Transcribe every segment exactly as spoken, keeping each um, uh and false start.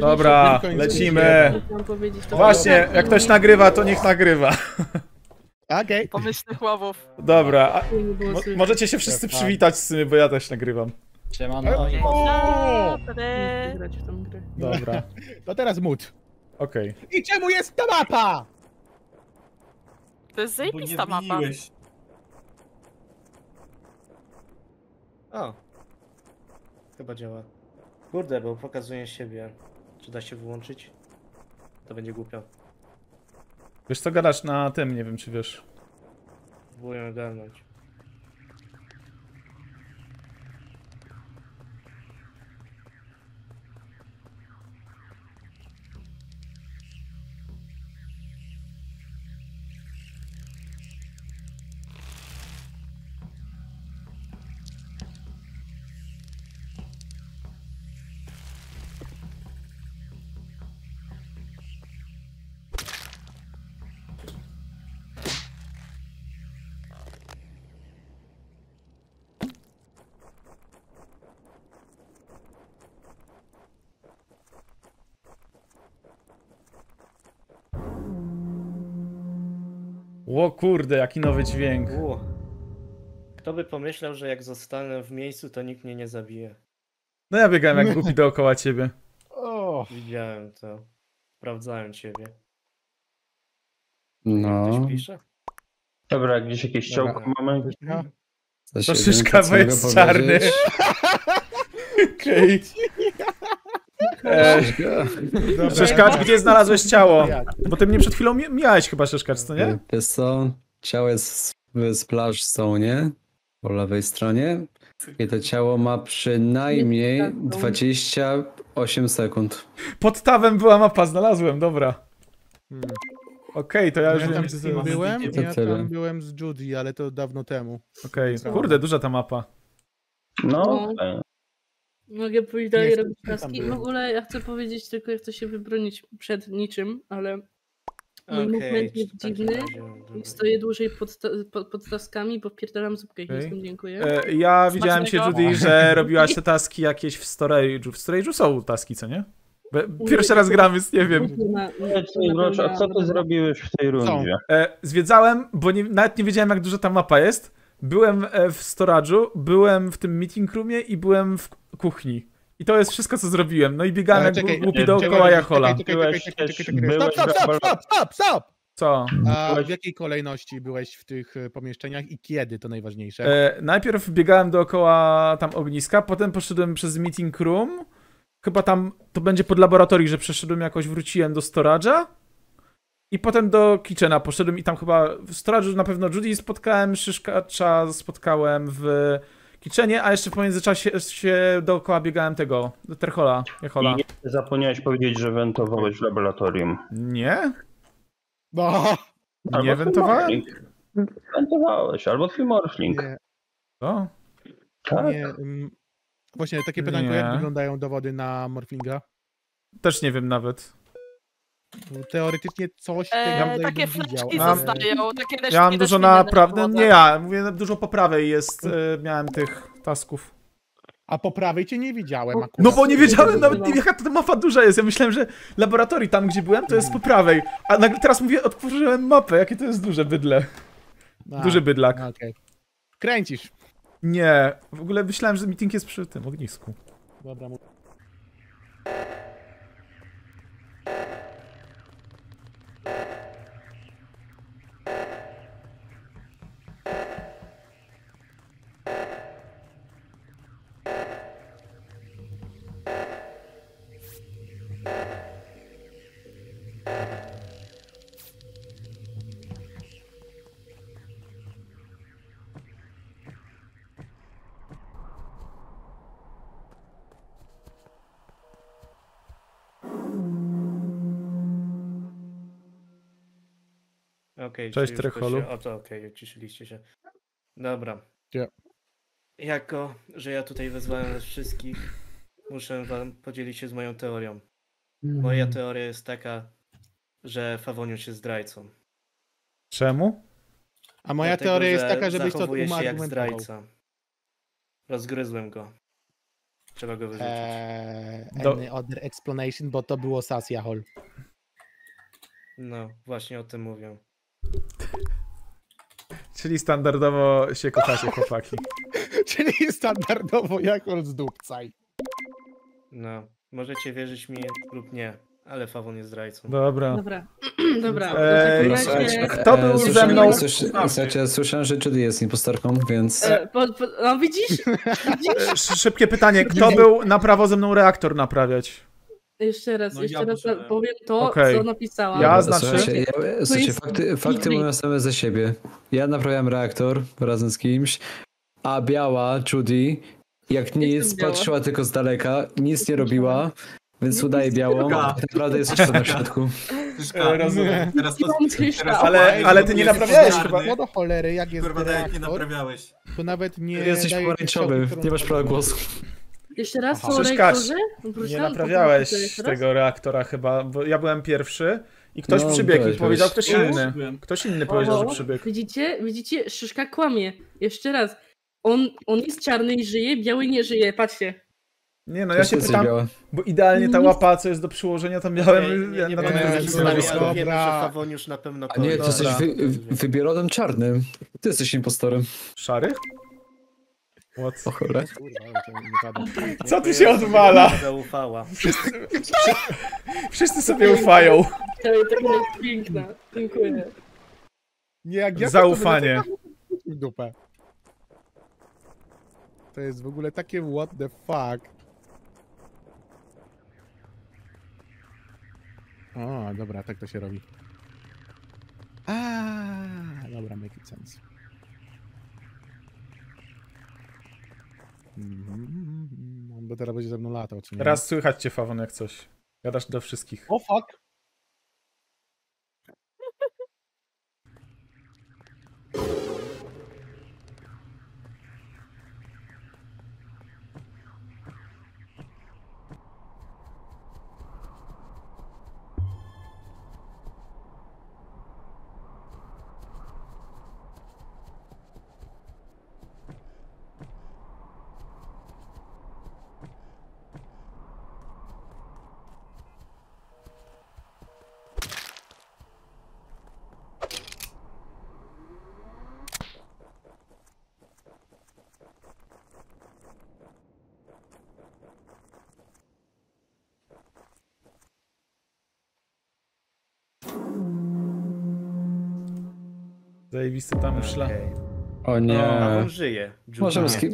Dobra, lecimy. Właśnie, jak ktoś nagrywa, to niech nagrywa. Okej. Pomyślnych ławów. Dobra, mo możecie się wszyscy przywitać z tym, bo ja też nagrywam. Siemano. Dobra. To teraz mód. Okej. I czemu jest ta mapa? To jest zajebista mapa. O. Chyba działa. Kurde, bo pokazuję siebie. Czy da się wyłączyć? To będzie głupio. Wiesz co, gadasz na tym, nie wiem czy wiesz. Próbuję ogarnąć. O kurde, jaki nowy dźwięk. U. Kto by pomyślał, że jak zostanę w miejscu, to nikt mnie nie zabije. No ja biegałem jak głupi dookoła ciebie. O. Widziałem to. Sprawdzałem ciebie. No. Ktoś pisze? Dobra, gdzieś jakieś ciołko mamy? No. To Szyszka, bo jest czarny. Okej. Eee, Szyszkacz, gdzie znalazłeś ciało? Bo ty mnie przed chwilą mijałeś chyba, Szyszkacz, co nie? Wiesz co, ciało jest z plaż są, nie? Po lewej stronie. I to ciało ma przynajmniej dwadzieścia osiem sekund. Pod tawem była mapa, znalazłem, dobra. Hmm. Okej, okay, to ja już ja wiem, gdzie byłem. byłem ja tam byłem z Judy, ale to dawno temu. Okej, okay. Kurde, duża ta mapa. No... Mogę pójść dalej robić taski. W ogóle ja chcę powiedzieć tylko, jak chcę się wybronić przed niczym, ale mój okay, movement jest dziwny i stoję dłużej pod, pod, pod taskami, bo wpierdalam zupkę okay. Chińską, dziękuję. E, ja widziałem się, Judy, że robiłaś te taski jakieś w storage'u. W storage'u są taski, co nie? Pierwszy raz gram, więc nie wiem. A co ty zrobiłeś w tej rundzie? E, zwiedzałem, bo nie, nawet nie wiedziałem, jak duża ta mapa jest. Byłem w storage'u, byłem w tym meeting roomie i byłem w kuchni. I to jest wszystko, co zrobiłem. No i biegałem jak głupi czekaj, dookoła Jachola. Stop, stop, stop, stop, stop, stop! Co? A w jakiej kolejności byłeś w tych pomieszczeniach i kiedy, to najważniejsze? E, najpierw biegałem dookoła tam ogniska, potem poszedłem przez meeting room. Chyba tam, to będzie pod laboratorium, że przeszedłem jakoś, wróciłem do storage'a. I potem do kitchena poszedłem i tam chyba w storage'u na pewno Judy spotkałem, Szyszkacza spotkałem w kitchenie, a jeszcze w międzyczasie się dookoła biegałem tego, do Trechola, Jachola. I nie zapomniałeś powiedzieć, że wentowałeś w laboratorium. Nie? No. Nie wentowałem? Wentowałeś, albo Filmorfling. Co? Tak. Nie, um, właśnie takie pytanko, jak wyglądają dowody na Morflinga? Też nie wiem nawet. Teoretycznie coś eee, takie fleszki zostają, mam, takie leszki. Ja mam dużo naprawdę, nie ja, mówię dużo po prawej jest, e, miałem tych tasków. A po prawej cię nie widziałem akurat. No bo nie wiedziałem nawet, nie, jaka ta mapa duża jest, ja myślałem, że laboratorium tam gdzie byłem to jest po prawej. A nagle teraz mówię, otworzyłem mapę, jakie to jest duże bydle. A, duży bydlak. Okay. Kręcisz. Nie, w ogóle myślałem, że meeting jest przy tym ognisku. Dobra, mówię. Okay, cześć Trecholu. Się... Oto, okej, okay, ciszyliście się. Dobra. Yeah. Jako, że ja tutaj wezwałem was wszystkich, muszę wam podzielić się z moją teorią. Mm. Moja teoria jest taka, że Favoniusz jest zdrajcą. Czemu? A moja Dlatego, teoria jest taka, że byś to się jak zdrajca. Rozgryzłem go. Trzeba go wyrzucić. Eee, any Do... other explanation, bo to było sas Jahol. No, właśnie o tym mówią. Czyli standardowo się kochacie, chłopaki. Czyli standardowo Jahol zdupcaj. No, możecie wierzyć mi lub nie, ale Favon jest zdrajcą. Dobra. Dobra. Dobra. Eee, no, słuchajcie, kto był eee, ze mną? Słuchajcie, słyszałem, że Judy jest impostorką, więc... Eee, po, po, no widzisz? widzisz? Szybkie pytanie. Kto był na prawo ze mną reaktor naprawiać? Jeszcze raz, no, jeszcze ja raz byłem. powiem to, okay. co napisałam. Ja znaczy... Słuchajcie, ja, słuchajcie fakty, fakty mówią same ze siebie. Ja naprawiałem reaktor razem z kimś, a biała Judy, jak nic, patrzyła tylko z daleka, nic nie robiła, więc udaje białą, tak naprawdę jest jeszcze na środku. Szyszka, rozumiem. Teraz to, teraz ale, ale ty nie naprawiałeś chyba. No do cholery, jak jest Kurwa, reaktor, jak nie naprawiałeś. To nawet nie jesteś pomarańczowy, nie masz prawa głosu. Jeszcze raz po reaktorze? Nie naprawiałeś tego reaktora chyba, bo ja byłem pierwszy i ktoś no, przybiegł i powiedział ktoś inny. Ktoś inny powiedział, że przybiegł. Widzicie? Widzicie? Szyszka kłamie. Jeszcze raz. On, on jest czarny i żyje, biały nie żyje, patrzcie. Nie no, ja się pytam, bo idealnie ta łapa, co jest do przyłożenia, tam miałem... Nie, nie, na nie, nie, nie, nie, nie, nie, Favoniusz na pewno... A nie, ty jesteś wy, wybiorodem czarnym. Ty jesteś impostorem. Szary? What? O cholera. Co tu się odwala? Zaufała. Wszyscy, wszyscy sobie ufają. To jest piękna, dziękuję. Zaufanie. Dupę. To jest w ogóle takie what the fuck. O, dobra, tak to się robi. Aaaa, dobra, make it sense. Mm-hmm. Bo teraz będzie ze mną latał, czy nie? Raz słychać cię, Favon, jak coś. Gadasz do wszystkich. O, fuck! Zajebisty tam szla. Okay. O nie. A on żyje. Judy. Możemy skip...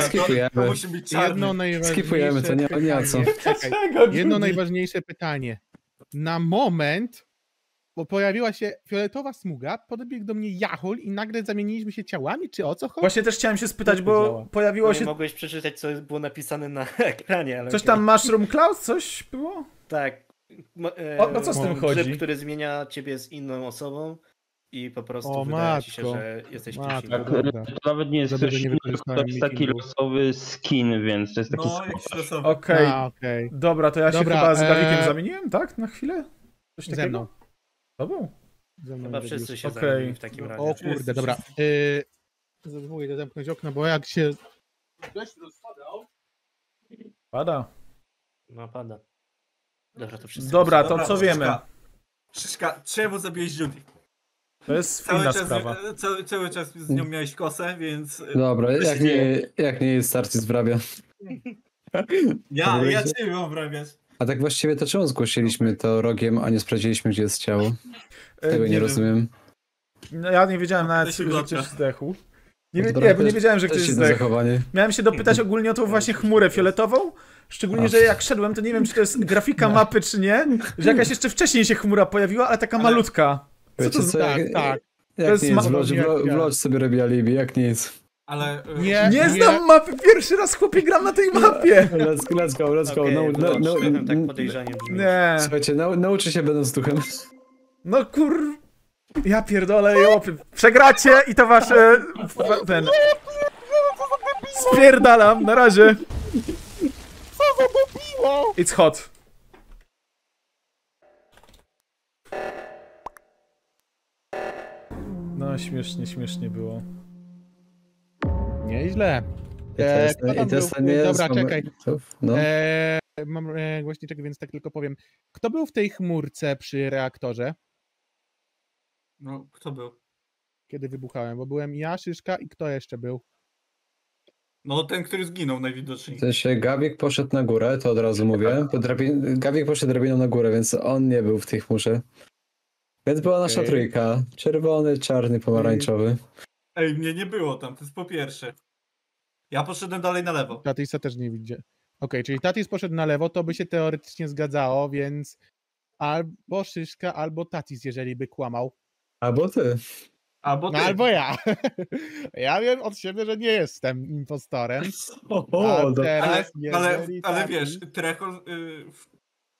skipujemy. Jedno najważniejsze skipujemy, to nie, nie o co. Czekaj. Jedno najważniejsze pytanie. Na moment, bo pojawiła się fioletowa smuga, podbiegł do mnie Jahol i nagle zamieniliśmy się ciałami, czy o co chodzi? Właśnie też chciałem się spytać, bo pojawiło no się... Nie mogłeś przeczytać, co było napisane na ekranie, ale... Coś tam Mushroom Cloud? Coś było? Tak. E, o, o co z tym chodzi? Grzyb, który zmienia ciebie z inną osobą. I po prostu o, wydaje matko. Ci się, że jesteś kimś. Tak, to nawet nie jest to jest taki losowy skin, więc to jest taki no, Okej, okay. okay. dobra, to ja dobra, się chyba z Gawikiem ee... zamieniłem, tak? Na chwilę? Coś takiego? Ze mną. Tobą? Ze mną chyba wszyscy się okay. zamienili w takim razie. O kurde, dobra. Yy, Zabójdę zamknąć okno, bo jak się... Ktoś rozpadał? Pada. No, pada. Dobra, to wszyscy... Dobra, to dobra, co wiemy? Szyszka, czemu zabiłeś Judy? To jest cały czas, sprawa. Cały, cały czas z nią miałeś kosę, więc... Dobra, jak nie, jak nie jest Tartis wrabia. Ja, ja ciebie obrabiasz. A tak właściwie to czemu zgłosiliśmy to rogiem, a nie sprawdziliśmy, gdzie jest ciało? Tego nie, nie rozumiem. No ja nie wiedziałem nawet, że ktoś zdechł. Nie, nie, nie, bo nie wiedziałem, że ktoś zdechł. Miałem się dopytać ogólnie o tą właśnie chmurę fioletową. Szczególnie, że jak szedłem, to nie wiem, czy to jest grafika no. mapy, czy nie. Że jakaś jeszcze wcześniej się chmura pojawiła, ale taka ale... malutka. Co to co, tak, jak, tak. Jak to jest nie jest Wlocz, Wlocz sobie robi alibi, jak nie jest. Ale... Nie, nie znam nie. mapy, pierwszy raz chłopie gram na tej mapie! Let's, let's go, let's go. Okay, no, no, no, no, tak podejrzanie brzmi. Nie. Słuchajcie, nau nauczy się będąc duchem. No kur... Ja pierdolę, jopy. Przegracie i to wasze... Ten... Spierdalam, na razie. Co za debiło? It's hot. No śmiesznie, śmiesznie było. Nieźle. E, kto tam był? Dobra, czekaj. No. E, mam e, głośniczek, więc tak tylko powiem. Kto był w tej chmurce przy reaktorze? No, kto był? Kiedy wybuchałem, bo byłem ja, Szyszka i kto jeszcze był? No ten, który zginął najwidoczniej. W sensie Gawik poszedł na górę, to od razu mówię. Drabin... Gawik poszedł drabiną na górę, więc on nie był w tej chmurze. Więc była okay. Nasza trójka. Czerwony, czarny, pomarańczowy. Ej, mnie nie było tam, to jest po pierwsze. Ja poszedłem dalej na lewo. Tatisa też nie widzę. Okej, okay, czyli Tatis poszedł na lewo, to by się teoretycznie zgadzało, więc albo Szyszka, albo Tatis, jeżeli by kłamał. Albo ty. Albo, no, albo ja. Ja wiem od siebie, że nie jestem impostorem. O, teraz ale, ale, ale wiesz, Trechol y,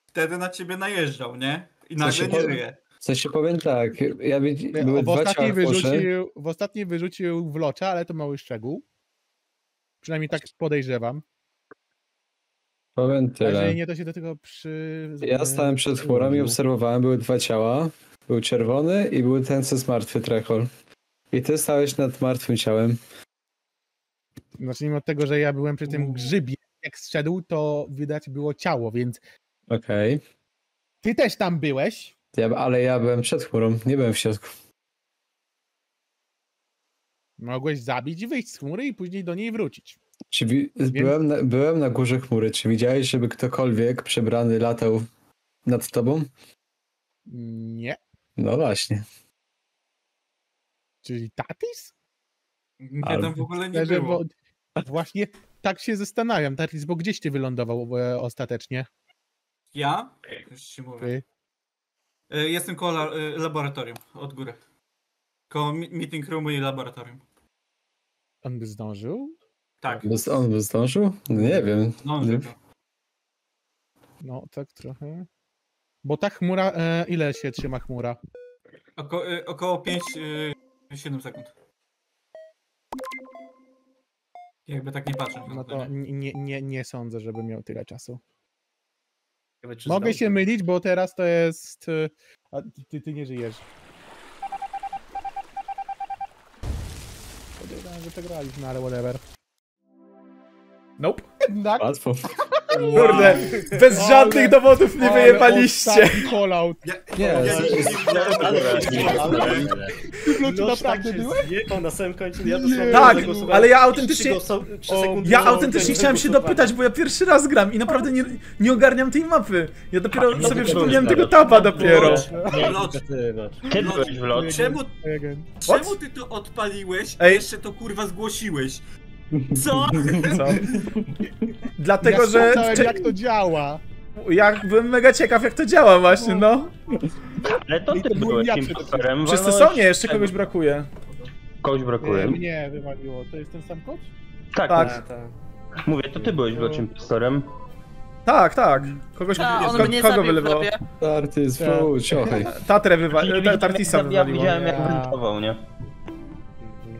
wtedy na ciebie najeżdżał, nie? I nagle nie żyje. Coś się powiem tak. Ja by, były w, ostatniej wyrzucił, w ostatniej wyrzucił Wlocza, ale to mały szczegół. Przynajmniej tak podejrzewam. Powiem tyle. Jeżeli nie, to się do tego przy... Ja stałem przed chmurami i obserwowałem, były dwa ciała. Był czerwony i był ten, co jest martwy, Trechol. I ty stałeś nad martwym ciałem. Znaczy, mimo tego, że ja byłem przy tym grzybie, jak zszedł, to widać było ciało, więc... Okej. Okay. Ty też tam byłeś. Ja, ale ja byłem przed chmurą, nie byłem w środku. Mogłeś zabić i wyjść z chmury i później do niej wrócić. Czy więc... byłem, na, byłem na górze chmury. Czy widziałeś, żeby ktokolwiek przebrany latał nad tobą? Nie. No właśnie. Czyli Tatis? Nie, Albo. Tam w ogóle nie było. Bo, właśnie tak się zastanawiam, Tatis, bo gdzieś ty wylądował e, ostatecznie? Ja? Już ci mówię. E, jestem koło la, e, laboratorium, od góry. Koło meeting roomu i laboratorium. On by zdążył? Tak. On by zdążył? Nie wiem. Zdążył. No tak trochę... Bo ta chmura, e, ile się trzyma chmura? Oko, e, około pięć do siedmiu sekund. Jakby tak nie patrzę. No to nie, nie, nie sądzę, żeby miał tyle czasu. Mogę się mylić, bo teraz to jest... A ty, ty nie żyjesz. Podejrzewam, że przegraliśmy, ale whatever. Nope. Jednak. Łatwo. Kurde, wow. Bez żadnych ale, dowodów nie wyjebaliście. Callout. Nie, ja, ja, ja nie wiem. Tak, ale ja autentycznie. Ja autentycznie chciałem się dopytać, bo ja pierwszy raz gram i naprawdę nie, nie ogarniam tej mapy. Ja dopiero sobie przypomniałem tego taba dopiero. Czemu ty to odpaliłeś? A jeszcze to kurwa zgłosiłeś. Co? Co? Dlatego, ja że... Cze... jak to działa. Ja byłem mega ciekaw, jak to działa właśnie, no. Ale to ty to byłeś ja impostorem. Wszyscy są? Nie, jeszcze kogoś brakuje. Kogoś brakuje. Mnie wywaliło. To jest ten sam kogoś? Tak. Tak. Tak. Mówię, to ty byłeś wlocz impostorem. Tak, tak. Kogoś Ta, ko kogo wylewało? Tartis, wróć, ochej. Tatrę wywalił, Tartisa wywaliło. Ja widziałem, jak wentował, nie?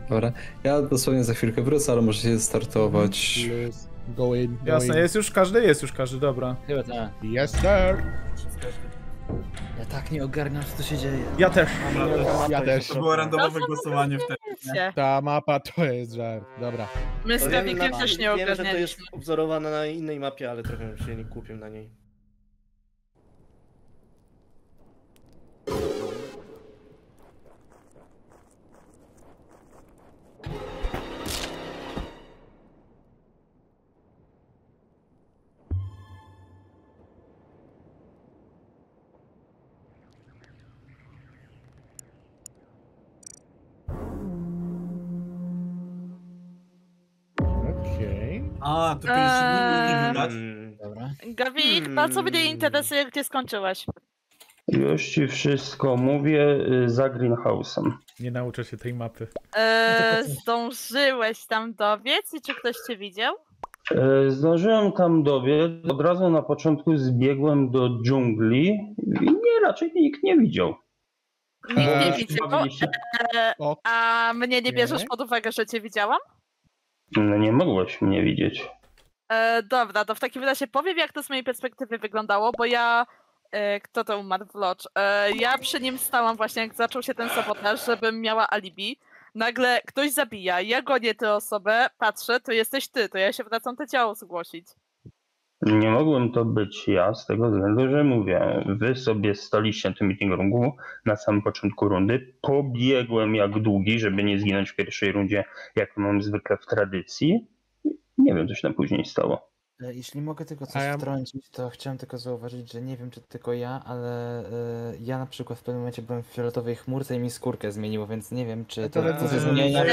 Dobra, ja dosłownie za chwilkę wrócę, ale możecie startować. Yes. Go in, go Jasne, in. jest już każdy, jest już każdy, dobra. Chyba tak. Yes, sir! Ja tak nie ogarniam, co tu się dzieje. Ja też. Ja, ja, też. ja też. To było randomowe to głosowanie wtedy. Ta mapa to jest żart, dobra. My z Gawikiem też nie ogarnialiśmy. Wiem, że to jest obzorowane na innej mapie, ale trochę się nie kupię na niej. A, to eee... nie widać. Dobra. Gawik, bardzo mnie interesuje, gdzie skończyłeś. Już ci wszystko mówię, za greenhouse'em. Nie nauczę się tej mapy. Eee, zdążyłeś tam dobiec i czy ktoś cię widział? Eee, zdążyłem tam dobiec, od razu na początku zbiegłem do dżungli i nie, raczej nikt nie widział. Nikt eee, nie widział? Eee, a mnie nie bierzesz pod uwagę, że cię widziałam? No nie mogłeś mnie widzieć. E, dobra, to w takim razie powiem, jak to z mojej perspektywy wyglądało, bo ja... E, kto to umarł? Wlocz. E, ja przy nim stałam właśnie, jak zaczął się ten sabotaż, żebym miała alibi. nagle ktoś zabija, ja gonię tę osobę, patrzę, to jesteś ty, to ja się wracam to ciało zgłosić. Nie mogłem to być ja z tego względu, że mówię, wy sobie staliście na tym meeting roomu na samym początku rundy, pobiegłem jak długi, żeby nie zginąć w pierwszej rundzie, jak mam zwykle w tradycji. Nie wiem, co się tam później stało. Jeśli mogę tylko coś ja... wtrącić, to chciałem tylko zauważyć, że nie wiem, czy tylko ja, ale y, ja na przykład w pewnym momencie byłem w fioletowej chmurce i mi skórkę zmieniło, więc nie wiem, czy to się zmieniło.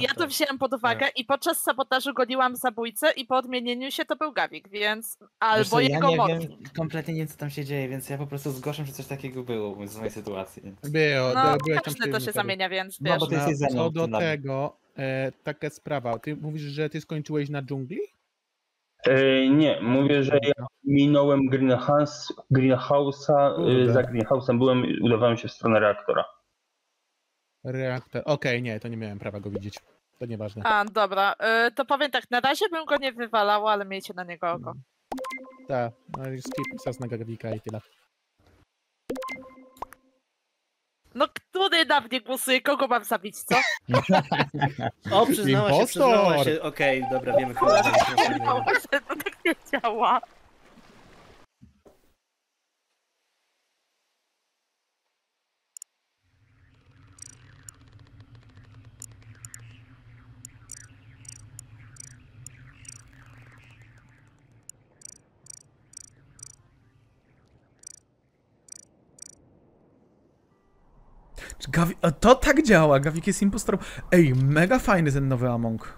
Ja to wzięłam pod uwagę i podczas sabotażu goniłam zabójcę i po odmienieniu się to był Gawik, więc albo wiesz, jego ja mocnik. Wiem, kompletnie nie wiem, co tam się dzieje, więc ja po prostu zgłaszam, że coś takiego było z mojej sytuacji. Było, no, każdy to się zamienia, więc wiesz. No, bo ty jesteś ze mną, co do tego... E, taka sprawa. Ty mówisz, że ty skończyłeś na dżungli? E, nie, mówię, że ja minąłem Greenhouse'a, greenhouse'a e, za Greenhouse'em byłem i udawałem się w stronę reaktora. Reaktor, okej, okay, nie, to nie miałem prawa go widzieć. To nieważne. A, dobra, e, to powiem tak, na razie bym go nie wywalała, ale miejcie na niego oko. Tak, no i skip sas na Gawika i tyle. No, który na mnie głosuje? Kogo mam zabić, co? O, przyznała się, przyznała się. Okej, okay, dobra, wiemy chyba. No, to tak nie działa. Gawi to tak działa, Gawik jest impostorem. Ej, mega fajny ten nowy Among.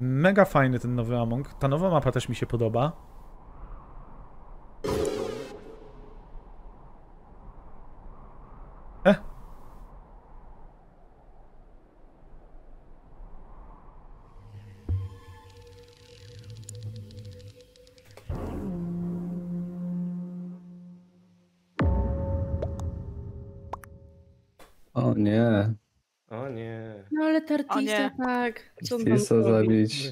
Mega fajny ten nowy Among. Ta nowa mapa też mi się podoba. E? O nie. O nie. No ale Tartisa tak. Tartisa zabić.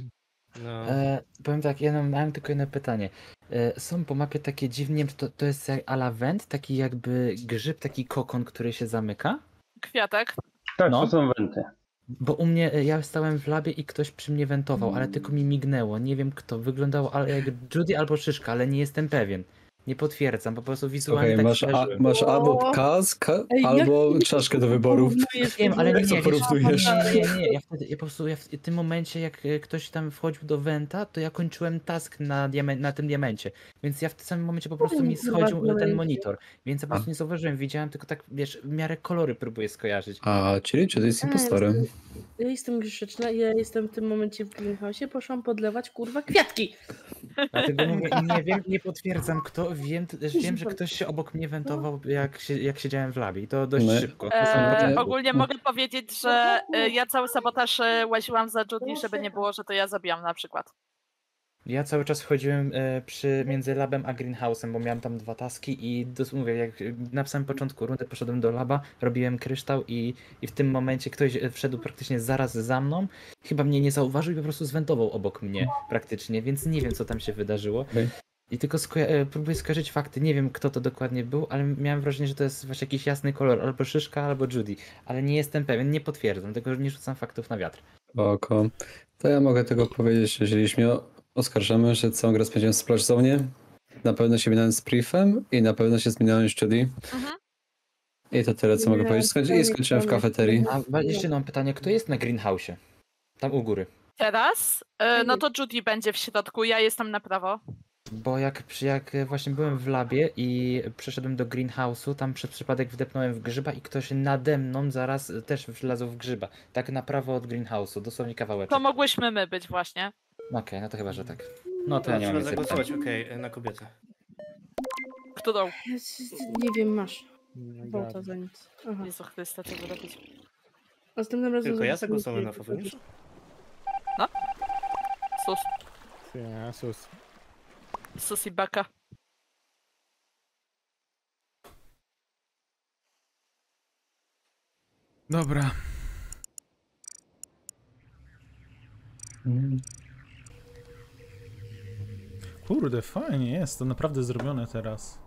No. E, powiem tak, ja mam tylko jedno pytanie. E, są po mapie takie dziwnie, to, to jest jak ala węd, taki jakby grzyb, taki kokon, który się zamyka? Kwiatek. Tak, no. To są węty. Bo u mnie, ja stałem w labie i ktoś przy mnie wentował, mm. ale tylko mi mignęło. Nie wiem kto, wyglądało ale jak Judy albo Szyszka, ale nie jestem pewien. Nie potwierdzam, po prostu wizualnie okay, tak masz, a, masz albo kask, ej, albo jak... czaszkę do wyborów. Nie wiem, ale nie, nie, porównujesz? Nie, nie, ja, wtedy, ja po prostu ja w tym momencie, jak ktoś tam wchodził do wenta, to ja kończyłem task na, na tym diamencie, więc ja w tym samym momencie po prostu mi schodził ten monitor, więc ja po prostu nie zauważyłem, widziałem tylko tak, wiesz, w miarę kolory próbuję skojarzyć. A, czyli czy to jest impostorem? Ja jestem grzeczna, ja jestem w tym momencie w greenhouse'ie, poszłam podlewać, kurwa, kwiatki. Dlatego mówię, nie wiem, nie potwierdzam kto, wiem, wiem, że ktoś się obok mnie wentował, jak, się, jak siedziałem w labie i to dość my. Szybko. Eee, ogólnie mogę powiedzieć, że ja cały sabotaż łaziłam za Judy, żeby nie było, że to ja zabijam na przykład. Ja cały czas chodziłem przy, między labem a greenhouse'em, bo miałem tam dwa taski i dos, mówię, jak na samym początku rundy poszedłem do laba, robiłem kryształ i, i w tym momencie ktoś wszedł praktycznie zaraz za mną, chyba mnie nie zauważył i po prostu zwentował obok mnie praktycznie, więc nie wiem co tam się wydarzyło. Okay. I tylko skoja próbuję skojarzyć fakty, nie wiem kto to dokładnie był, ale miałem wrażenie, że to jest właśnie jakiś jasny kolor, albo Szyszka, albo Judy, ale nie jestem pewien, nie potwierdzam, tylko nie rzucam faktów na wiatr. Oko. To ja mogę tego powiedzieć, jeżeli śmiało oskarżamy, że całą grę spędziłem w splash zone, na pewno się minąłem z Priefem i na pewno się zmieniałem z Judy. Aha. I to tyle, co nie, mogę powiedzieć. Skończy... I skończyłem w kafeterii. A jeszcze mam pytanie, kto jest na greenhouse'ie? Tam u góry. Teraz? Yy, no to Judy będzie w środku, ja jestem na prawo. Bo jak, jak właśnie byłem w labie i przeszedłem do greenhouse'u, tam przez przypadek wdepnąłem w grzyba i ktoś nade mną zaraz też wlazł w grzyba. Tak na prawo od greenhouse'u, dosłownie kawałeczek. To mogłyśmy my być właśnie. Okej, okay, no to chyba, że tak. No to ja nie mam zagłosować, okej, okay, na kobietę. Kto dał? Nie wiem, masz. Bo to za nic. Jezu Chryste, co go robić. Następnym razem... Tylko ja zagłosowałem na Favoniusza? No. Sus. Ja, sus. Sus i baka. Dobra. Mm. Kurde, fajnie jest, to naprawdę zrobione teraz.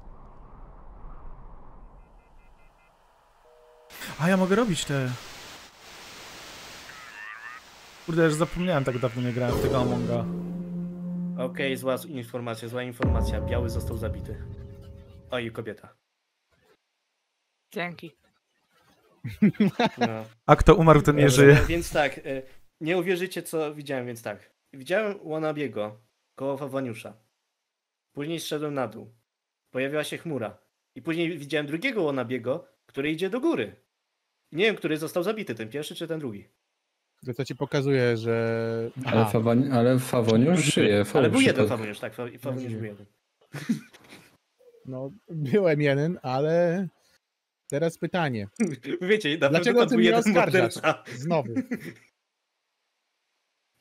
ja mogę robić te... Kurde, już zapomniałem, tak dawno nie grałem w tego Amonga. Okej, okay, zła informacja, zła informacja. Biały został zabity. O, i kobieta. Dzięki. No. A kto umarł, ten nie e, żyje. Więc tak, nie uwierzycie, co widziałem, więc tak. Widziałem Wanabiego koło Favoniusza. Później zszedłem na dół. Pojawiła się chmura. I później widziałem drugiego Wanabiego, który idzie do góry. Nie wiem, który został zabity, ten pierwszy czy ten drugi. To ci pokazuje, że... Ale, Favon... Ale Favoniusz żyje. Favoniusz. Ale był jeden Favoniusz, tak. Favoniusz był jeden. No, byłem jeden, ale... Teraz pytanie. Wiecie, dlaczego ty mnie oskarżasz? Znowu.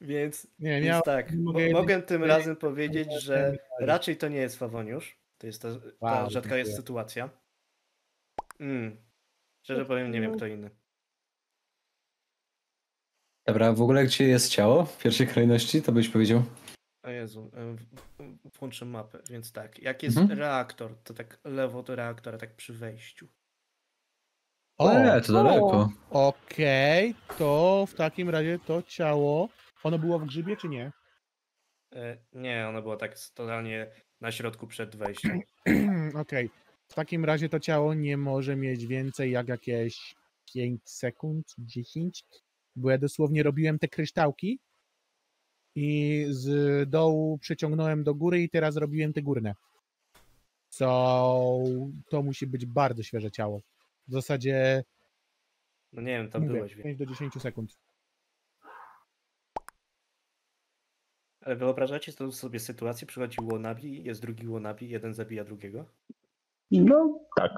Więc, nie, więc miał... tak, mogę, mogę tym nie, razem nie, powiedzieć, nie, że nie, raczej to nie jest Favoniusz. To jest ta, ta wow, rzadka jest sytuacja. Mm. Szczerze powiem, nie wiem kto inny. Dobra, w ogóle gdzie jest ciało w pierwszej kolejności, to byś powiedział? O Jezu, włączę mapę, więc tak, jak jest mhm. reaktor, to tak lewo do reaktora, tak przy wejściu. O, ale to daleko. Okej, okay, to w takim razie to ciało, ono było w grzybie czy nie? E, nie, ono było tak totalnie na środku przed wejściem. Okej, okay. W takim razie to ciało nie może mieć więcej jak jakieś pięć sekund, dziesięć. Bo ja dosłownie robiłem te kryształki i z dołu przeciągnąłem do góry i teraz robiłem te górne. So, to musi być bardzo świeże ciało. W zasadzie... No nie wiem, tam mówię, byłeś. pięć do dziesięciu sekund. Ale wyobrażacie sobie sytuację, przychodzi Łonabi, jest drugi Łonabi, jeden zabija drugiego? No tak.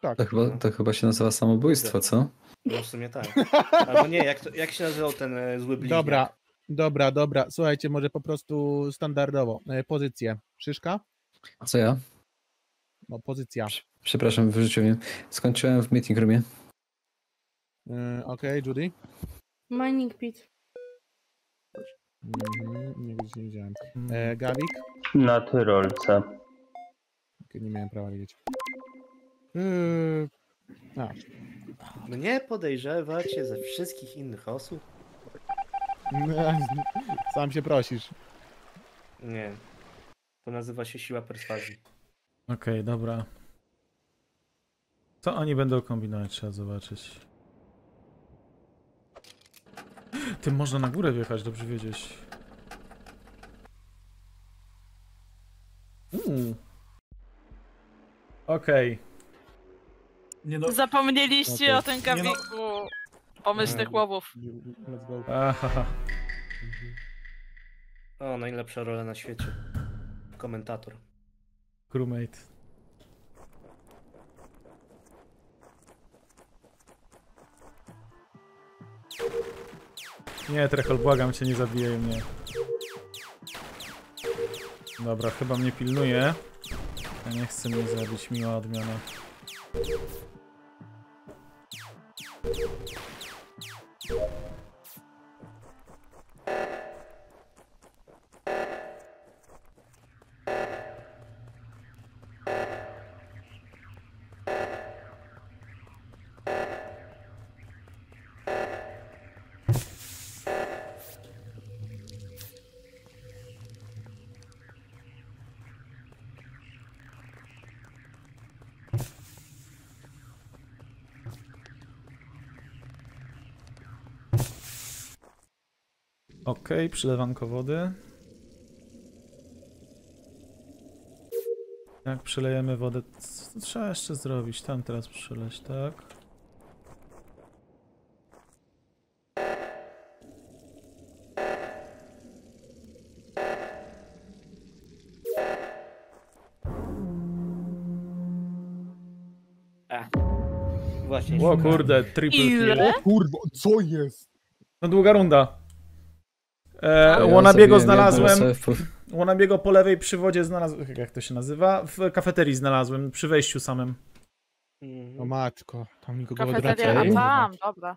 Tak. To, chyba, to chyba się nazywa samobójstwo, co? No w sumie tak. Albo nie, jak, to, jak się nazywał ten zły bliźniak? Dobra, dobra, dobra. Słuchajcie, może po prostu standardowo. Pozycję. Szyszka? A co ja? No, pozycja. Przepraszam, wyrzuciłem. Skończyłem w meeting roomie. Yy, Okej, okay, Judy? Mining pit. Mm, nie, nie widziałem. E, Gawik? Na tyrolce. Okay, nie miałem prawa wiedzieć. Yy... A. Mnie podejrzewacie ze wszystkich innych osób? Sam się prosisz. Nie. To nazywa się siła perswazji. Okej, okay, dobra. Co oni będą kombinować? Trzeba zobaczyć. Tym można na górę wjechać, dobrze wiedzieć. Mm. Okej. Okay. Nie no. Zapomnieliście okay. o tym Gawiku no. pomyślnych łowów. Aha. O, najlepsza rola na świecie. Komentator. Crewmate. Nie, Trechol, błagam cię, nie zabijaj mnie. Dobra, chyba mnie pilnuje. Ja nie chcę mnie zabić, miła odmiana. Okej, okay, przylewanko wody. Jak przelejemy wodę, co trzeba jeszcze zrobić? Tam teraz przeleć, tak? Właśnie. O kurde, triple kill. O kurwa, co jest? No długa runda. Eee, Łanabiego ja znalazłem. Łanabiego po lewej przy wodzie znalazłem. Jak to się nazywa? W kafeterii znalazłem, przy wejściu samym. Mm. O matko, tam nikogo odwraca. A tam, dobra.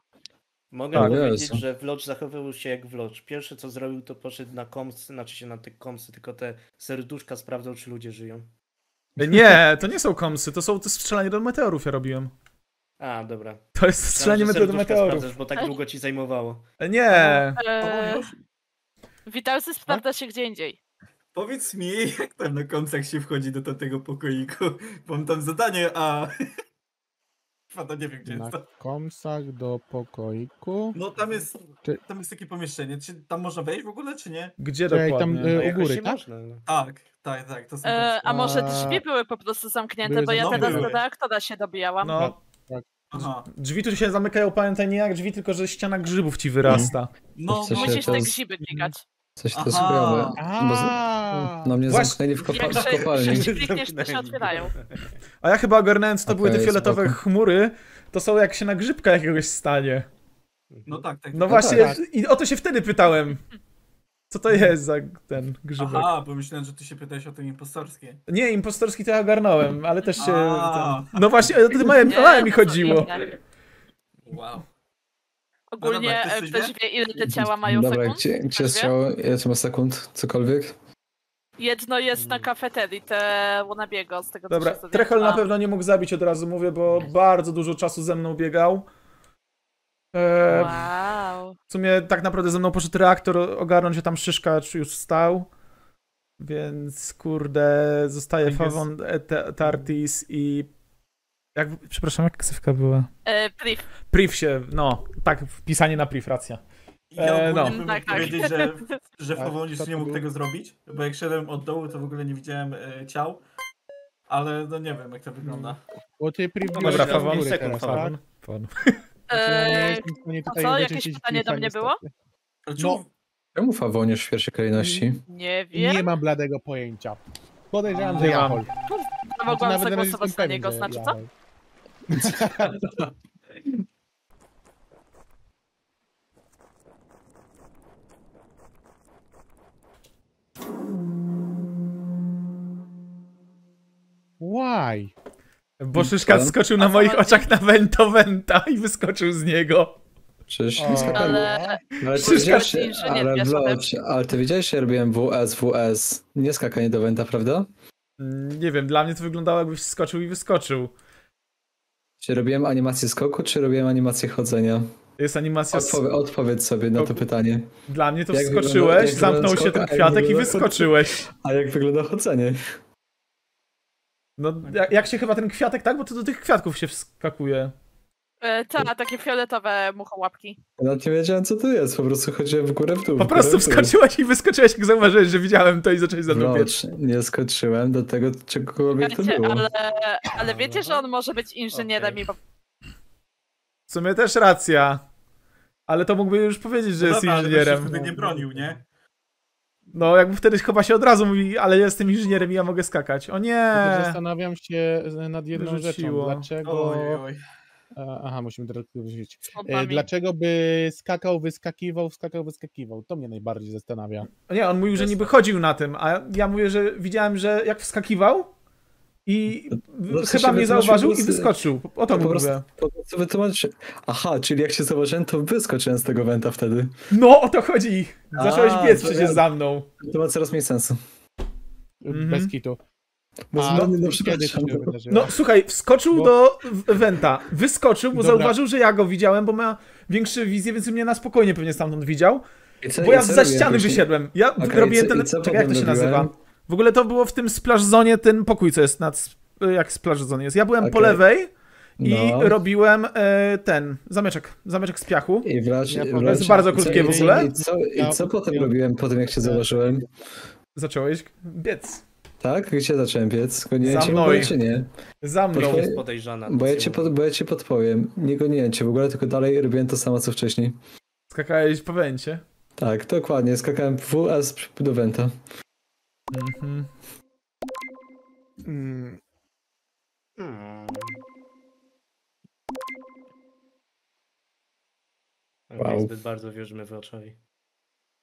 Mogę tak, powiedzieć, jest. że Wlocz zachowywał się jak Wlocz. Pierwsze co zrobił, to poszedł na komsy, znaczy się na te komsy, tylko te serduszka sprawdzał, czy ludzie żyją. Nie, to nie są komsy, to są to strzelanie do meteorów ja robiłem. A, dobra. To jest strzelanie metodą meteorów. Bo tak długo ci zajmowało. Nie. Eee, Witalsy sprawdza się gdzie indziej. Powiedz mi, jak tam na końcach się wchodzi do tamtego pokoiku? Bo mam tam zadanie, a... Fata, nie wiem, gdzie na jest to. Komsach do pokoiku. No tam jest, czy... tam jest takie pomieszczenie. Czy tam można wejść w ogóle, czy nie? Gdzie dokładnie? Tam y, u góry, tak? Tak, tak, tak. To są e, a może drzwi były po prostu zamknięte, były bo ja teraz do aktora się dobijałam. No, tak. Aha. Drzwi tu się zamykają, pamiętaj, nie jak drzwi, tylko że ściana grzybów ci wyrasta. No, no musisz te grzyby biegać. Coś to sprawy, bo z... na mnie właśnie zamknęli w, kopa... w kopalni. To się otwierają. A ja chyba ogarnąłem, co to okay, były te fioletowe spoko. Chmury, to są jak się na grzybka jakiegoś stanie. No tak, tak. No właśnie, tak. I o to się wtedy pytałem. Co to jest za ten grzybek? Aha, bo myślałem, że ty się pytałeś o ten impostorski. Nie, impostorski to ja ogarnąłem, ale też się... A. No właśnie, o tym małem, małem mi chodziło. Wow. Ogólnie no ktoś wie, ile te ciała mają dobra, sekund? Dobra, gdzie, gdzie jest ciało? Ile to ma sekund? Cokolwiek? Jedno jest na kafeterii, te Wanabiego z tego dobra, co się dowiedziałam. Trechol na pewno nie mógł zabić, od razu mówię, bo bardzo dużo czasu ze mną biegał. Eee, wow. W sumie tak naprawdę ze mną poszedł reaktor, ogarnął się tam Szyszka, czy już wstał. Więc kurde, zostaje Favon, Tartis i... Jak, przepraszam, jak ksywka była? E, priv. Priv się, no, tak, wpisanie na priv, racja. E, ja no. Bym tak, powiedzieć, tak. że, że w Favoniuszu tak, nie mógł tego zrobić, bo jak szedłem od dołu, to w ogóle nie widziałem e, ciał, ale no nie wiem, jak to wygląda. Bo ty priv no, dobra, Favon, sekund, Favon. Eee, co, jakieś pytanie do mnie było? No. Czemu Favoniusz w pierwszej kolejności? Nie wiem. Nie mam bladego pojęcia. Podejrzewam, że Jahol. Ja mogłam zagłosować na niego, znaczy co? Why? Bo Szyszka skoczył na moich oczach na Vento Venta i wyskoczył z niego. Przecież o, nie ale... Ale, ty widziałeś, się, ale, Wlocz, ale ty widziałeś, że robiłem W S W S. Nie skakanie do Venta, prawda? Nie wiem, dla mnie to wyglądało jakbyś skoczył i wyskoczył. Czy robiłem animację skoku, czy robiłem animację chodzenia? Jest animacja Odpowie, Odpowiedz sobie na to pytanie. Dla mnie to jak wskoczyłeś, zamknął się ten kwiatek i wyskoczyłeś. A jak wygląda chodzenie? No jak, jak się chyba ten kwiatek, tak? Bo to do tych kwiatków się wskakuje. E, tak, takie fioletowe muchołapki. No nie wiedziałem co to jest, po prostu chodziłem w górę w dół. Po prostu wskoczyłaś i wyskoczyłaś, jak zauważyłeś, że widziałem to i zacząłeś zadłubiać. Nie skoczyłem do tego, czegokolwiek to było. Ale, ale wiecie, że on może być inżynierem okay. i... W sumie też racja. Ale to mógłby już powiedzieć, że no jest dobra, inżynierem. Ale wtedy nie bronił, nie? No jakby wtedy chyba się od razu mówi, ale ja jestem inżynierem i ja mogę skakać. O nie! Zastanawiam się nad jedną wyrzuciło. rzeczą. Dlaczego... Oj, oj. Aha, musimy teraz wyrzucić. Dlaczego by skakał, wyskakiwał, skakał, wyskakiwał? To mnie najbardziej zastanawia. Nie, on mówił, że niby chodził na tym, a ja mówię, że widziałem, że jak wskakiwał i no, chyba mnie zauważył i wyskoczył. O to mówię. Po prostu wytłumaczy. Aha, czyli jak się zauważyłem, to wyskoczyłem z tego Venta wtedy. No, o to chodzi! Zacząłeś biec przecież ja... za mną. To ma coraz mniej sensu. Mhm. Bez kitu. Bo a, na przykład no słuchaj, wskoczył bo... do Venta, wyskoczył, bo dobra. zauważył, że ja go widziałem, bo ma większe wizje, więc mnie na spokojnie pewnie stamtąd widział. Co, bo ja za ściany wysiedłem. Ja okay, robiłem ten... Czekaj, jak to się nazywa? W ogóle to było w tym splashzonie, ten pokój, co jest nad... Jak splashzon jest? Ja byłem okay. po lewej i no. robiłem e, ten zameczek, zameczek z piachu. I wracz, ja wracz, to jest bardzo krótkie i, w ogóle. I co, i co potem robiłem, po tym jak się zauważyłem? Zacząłeś biec. Tak? Gdzie zacząłem biec? Goniłem cię, bo ja cię nie. Za mną Podpowie... jest podejrzana. Bo ja, cię pod... bo ja cię podpowiem. Nie goniłem cię w ogóle, tylko dalej robiłem to samo co wcześniej. Skakałeś po Vencie? Tak, dokładnie. Skakałem W S do Venta. Mhm. Mm. Mm. Wow. Zbyt bardzo wierzymy w oczami.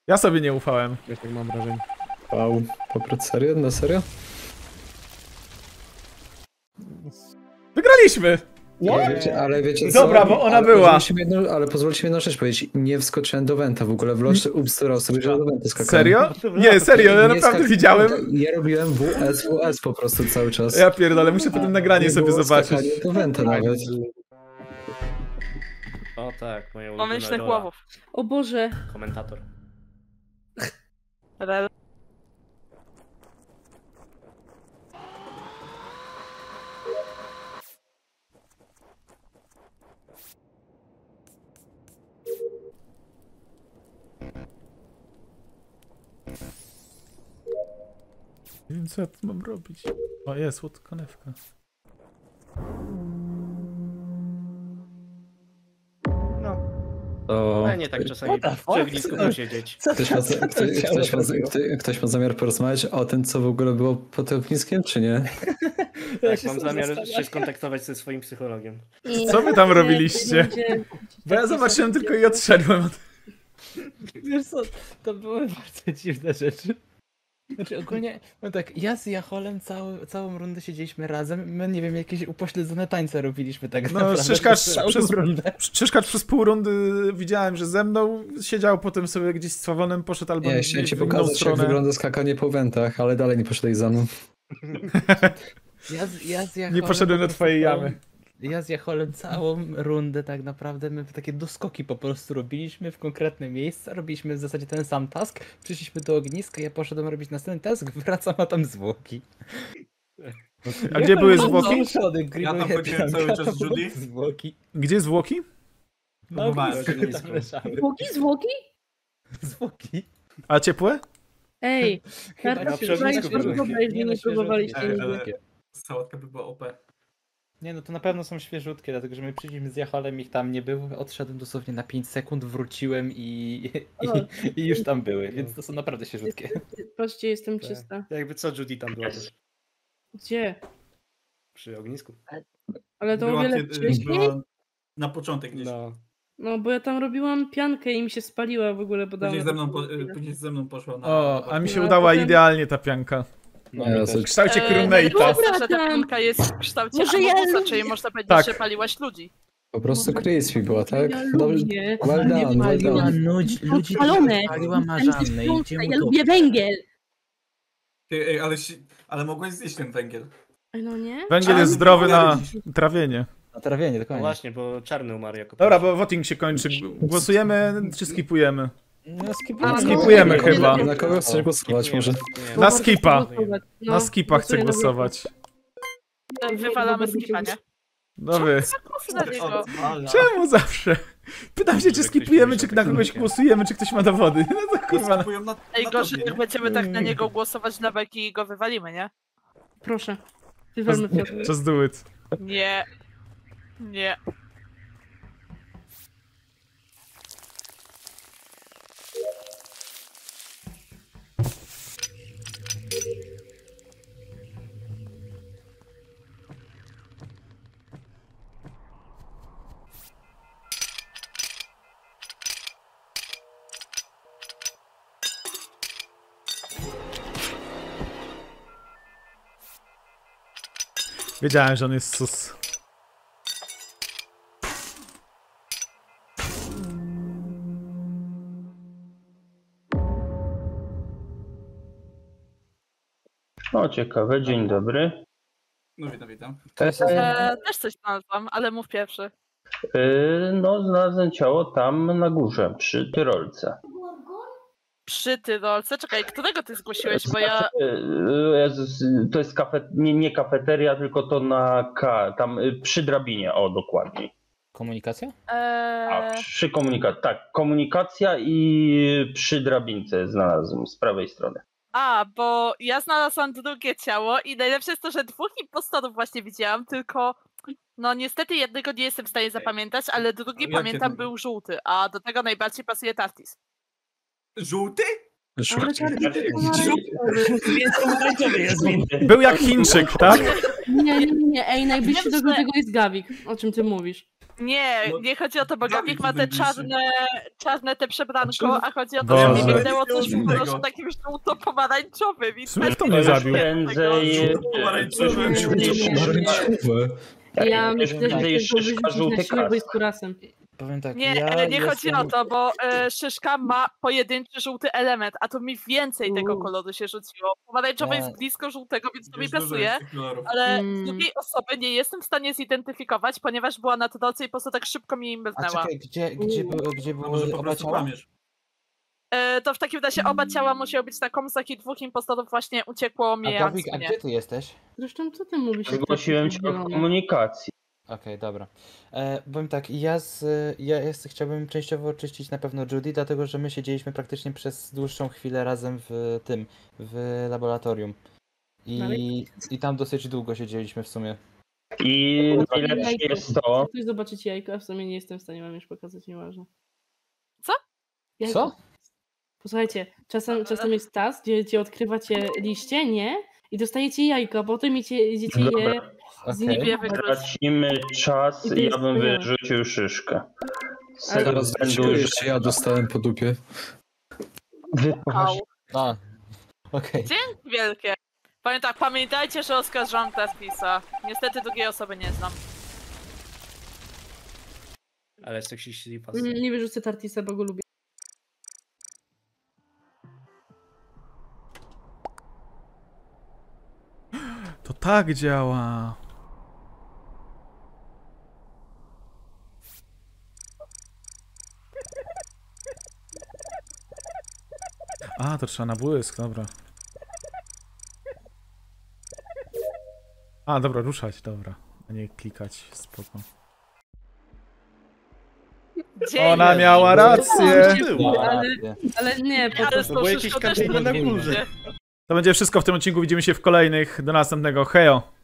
Ja sobie nie ufałem. Ja tak mam wrażenie. Wow, poprzez serio? Na serio? Wygraliśmy! Ale wiecie, ale wiecie co? Dobra, bo ona ale była. Jedno, ale pozwólcie mi jedną rzecz powiedzieć. Nie wskoczyłem do Venta w ogóle. W Wloczce ubsterał sobie, że do Venta skakałem. Serio? Nie, serio, ja naprawdę widziałem. Ja robiłem W S W S po prostu cały czas. Ja pierdolę, muszę potem nagranie sobie zobaczyć. Nie do Venta nawet. O tak, moja ulubiona Pomyślnych rola. Łowów. O Boże. Komentator. Rel. Więc co ja tu mam robić? O, jest łódka konewka. No. To... No nie tak czasami przy ognisku posiedzieć. Ktoś ma, za... ktoś, ktoś, ma, ktoś ma zamiar porozmawiać o tym, co w ogóle było pod ogniskiem, czy nie? Tak, mam zamiar się skontaktować ze swoim psychologiem. Co wy tam robiliście? Bo ja zobaczyłem tylko i odszedłem. Wiesz co, to były bardzo dziwne rzeczy. Znaczy ogólnie, no tak, ja z Jaholem cały, całą rundę siedzieliśmy razem, my nie wiem, jakieś upośledzone tańce robiliśmy tak no, naprawdę Szyszka, przez, przez rundę. Szyszka przez pół rundy widziałem, że ze mną siedział, potem sobie gdzieś z Sławonem poszedł albo nie, nie chciałem ci pokazać stronę. Jak wygląda skakanie po wętach, ale dalej nie poszedłeś za mną. ja z, ja z Jaholem, nie poszedłem do twojej jamy. Ja z Jacholem całą rundę tak naprawdę, my takie doskoki po prostu robiliśmy w konkretne miejsca, robiliśmy w zasadzie ten sam task, przyszliśmy do ogniska, ja poszedłem robić następny task, wracam, a tam zwłoki. A gdzie były zwłoki? Ja tam chodziłem cały czas z Judy. Gdzie zwłoki? No, zwłoki, zwłoki? Zwłoki. A ciepłe? Ej, karta się znaje, że nie próbowaliście nigdy. Sałatka by była O P. Nie no, to na pewno są świeżutkie, dlatego że my przyjdziemy z Jacholem, ich tam nie było, odszedłem dosłownie na pięć sekund, wróciłem i, i, o, i już tam były, więc to są naprawdę świeżutkie. Patrzcie, jestem czysta. Jakby co, Judy tam była też. Gdzie? Przy ognisku. Ale to była o wiele wcześniej? Na początek gdzieś. No. No, bo ja tam robiłam piankę i mi się spaliła w ogóle. Bo później, ze mną po, później ze mną poszła na... O, a mi się no, udała potem... idealnie ta pianka. No, no, w kształcie Krumnejta. Ta pianka jest w kształcie Może Amosa, ja czyli można powiedzieć, tak. że paliłaś ludzi. Po prostu Crispy była, tak? Ja lubię. Well done, well done. Ludzi paliła marzanne. Ja lubię węgiel. Ty, ej, ale, ale mogłeś zjeść ten węgiel. No nie? Węgiel jest zdrowy na trawienie. Na trawienie, dokładnie. No właśnie, bo czarny umarł jako. Dobra, bo voting się kończy. Głosujemy czy skipujemy? Na skipujemy, A, no, skipujemy no, chyba. Na kogo chcesz głosować może? Na skipa. Na skipa chcę głosować. Wywalamy skipa, nie? No wy. Czemu zawsze? Pytam się, czy skipujemy, czy na kogoś głosujemy, czy ktoś ma dowody. No to kurwa. Ej, gorzej, jak będziemy tak na niego głosować na beki i go wywalimy, nie? Proszę. Wywalmy Piotr. Just do it. Nie. Nie. Wiedziałem, że on jest sus. O, ciekawe, dzień dobry. No witam, witam. Też, e, też coś znalazłam, ale mów pierwszy. Yy, no, znalazłem ciało tam na górze, przy Tyrolce. Przy Tyrolce? Czekaj, którego ty zgłosiłeś, bo ja... To jest kafe... nie, nie kafeteria, tylko to na K, tam przy drabinie, o dokładnie. Komunikacja? A, przy komunikacji, tak, komunikacja i przy drabince znalazłem, z prawej strony. A, bo ja znalazłam drugie ciało i najlepsze jest to, że dwóch impostorów właśnie widziałam, tylko no niestety jednego nie jestem w stanie zapamiętać, ale drugi no, pamiętam był żółty, a do tego najbardziej pasuje Tartis. Żółty? Żółty. Był jak Chińczyk, tak? Nie, nie, nie, ej, najbliższy do tego jest Gawik, o czym ty mówisz. Nie, nie chodzi o to, bo Gawik ma te czarne, czarne te przebranko, a chodzi o to, że mi wygnęło coś w kolorze takim żółto-pomarańczowym. Kto mnie zabił? Żółto-pomarańczowym. Ja myślę, że to jest żółty. powiem tak. Nie, ja nie chodzi jestem... o to, bo e, Szyszka ma pojedynczy żółty element, a to mi więcej tego koloru się rzuciło. Pomarańczowy jest blisko żółtego, więc to mi pasuje, ale hmm. drugiej osoby nie jestem w stanie zidentyfikować, ponieważ była na drodze i po prostu tak szybko mi mrznęła. A czekaj, gdzie, gdzie, było, gdzie było no, oba ciała? E, to w takim razie oba ciała musiały być na komsach i dwóch impostorów właśnie uciekło mi. A Gawik, a gdzie ty jesteś? Zresztą co ty mówisz? Zgłosiłem cię o komunikacji. Okej, okay, dobra. E, powiem tak, ja, z, ja jest, chciałbym częściowo oczyścić na pewno Judy, dlatego że my siedzieliśmy praktycznie przez dłuższą chwilę razem w tym, w laboratorium. I, no, i tam dosyć długo siedzieliśmy w sumie. I najlepsze jest to... Chcę zobaczyć jajko, a w sumie nie jestem w stanie wam już pokazać, nieważne. Co? Jajko. Co? Posłuchajcie, czasem, czasem jest tas, gdzie, gdzie odkrywacie liście, nie? I dostajecie jajko, a potem idziecie je... Okay. Tracimy czas i ja bym wyrzucił Szyszkę. Teraz jeszcze ja dostałem po dupie. A. Okay. Dzięki wielkie. Pamiętaj, pamiętajcie, że oskarżam Tartisa. Niestety drugiej osoby nie znam. Ale jest tak się nie, nie wyrzucę Tartisa, bo go lubię. To tak działa. A, to trzeba na błysk, dobra. A, dobra, ruszać, dobra. A nie klikać, spoko. Dzień. Ona miała rację! Ale, ale nie, po prostu to było jakieś kamienie na górze. To będzie wszystko w tym odcinku, widzimy się w kolejnych, do następnego, hejo!